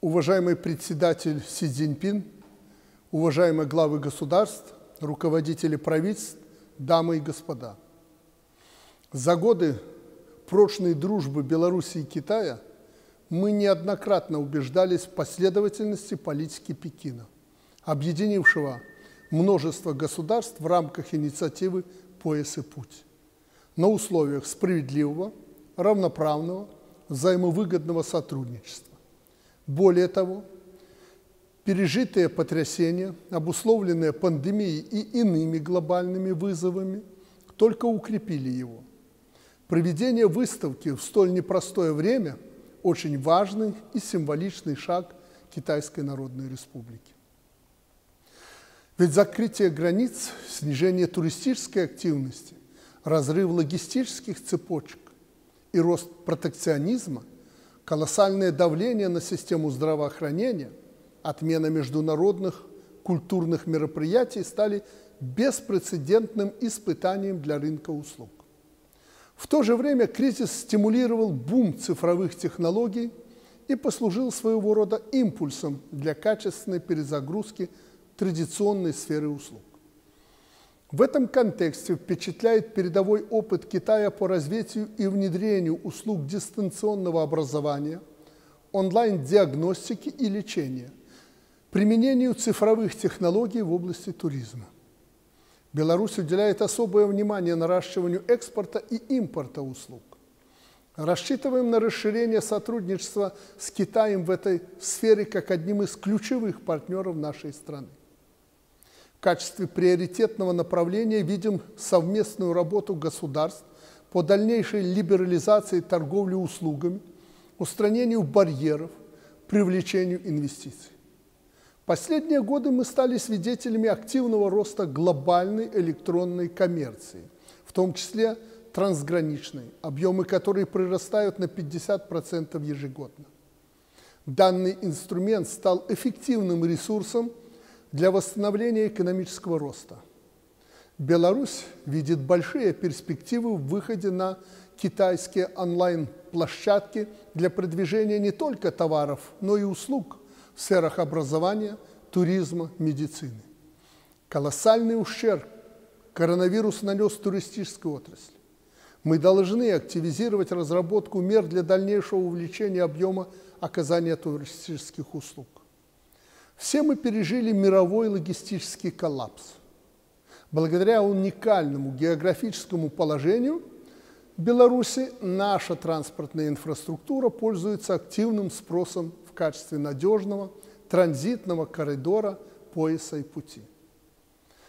Уважаемый председатель Си Цзиньпин, уважаемые главы государств, руководители правительств, дамы и господа. За годы прочной дружбы Беларуси и Китая мы неоднократно убеждались в последовательности политики Пекина, объединившего множество государств в рамках инициативы «Пояс и путь» на условиях справедливого, равноправного, взаимовыгодного сотрудничества. Более того, пережитые потрясения, обусловленные пандемией и иными глобальными вызовами, только укрепили его. Проведение выставки в столь непростое время – очень важный и символичный шаг Китайской Народной Республики. Ведь закрытие границ, снижение туристической активности, разрыв логистических цепочек и рост протекционизма, колоссальное давление на систему здравоохранения, отмена международных культурных мероприятий стали беспрецедентным испытанием для рынка услуг. В то же время кризис стимулировал бум цифровых технологий и послужил своего рода импульсом для качественной перезагрузки традиционной сферы услуг. В этом контексте впечатляет передовой опыт Китая по развитию и внедрению услуг дистанционного образования, онлайн-диагностики и лечения, применению цифровых технологий в области туризма. Беларусь уделяет особое внимание наращиванию экспорта и импорта услуг. Рассчитываем на расширение сотрудничества с Китаем в этой сфере как одним из ключевых партнеров нашей страны. В качестве приоритетного направления видим совместную работу государств по дальнейшей либерализации торговли услугами, устранению барьеров, привлечению инвестиций. Последние годы мы стали свидетелями активного роста глобальной электронной коммерции, в том числе трансграничной, объемы которой прирастают на 50% ежегодно. Данный инструмент стал эффективным ресурсом для восстановления экономического роста. Беларусь видит большие перспективы в выходе на китайские онлайн-площадки для продвижения не только товаров, но и услуг в сферах образования, туризма, медицины. Колоссальный ущерб коронавирус нанес туристической отрасли. Мы должны активизировать разработку мер для дальнейшего увеличения объема оказания туристических услуг. Все мы пережили мировой логистический коллапс. Благодаря уникальному географическому положению Беларуси наша транспортная инфраструктура пользуется активным спросом в качестве надежного транзитного коридора пояса и пути.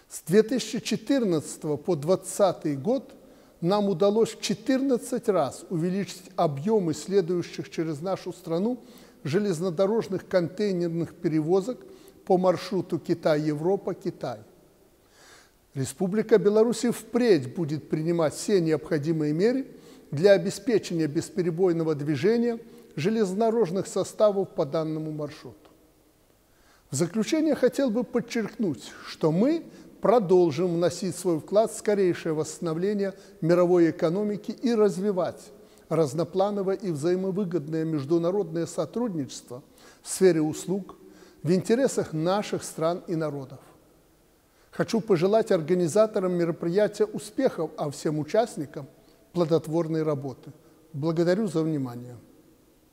С 2014 по 2020 год нам удалось в 14 раз увеличить объемы следующих через нашу страну железнодорожных контейнерных перевозок по маршруту Китай-Европа-Китай. Республика Беларусь впредь будет принимать все необходимые меры для обеспечения бесперебойного движения железнодорожных составов по данному маршруту. В заключение хотел бы подчеркнуть, что мы продолжим вносить свой вклад в скорейшее восстановление мировой экономики и развивать разноплановое и взаимовыгодное международное сотрудничество в сфере услуг в интересах наших стран и народов. Хочу пожелать организаторам мероприятия успехов, а всем участникам плодотворной работы. Благодарю за внимание.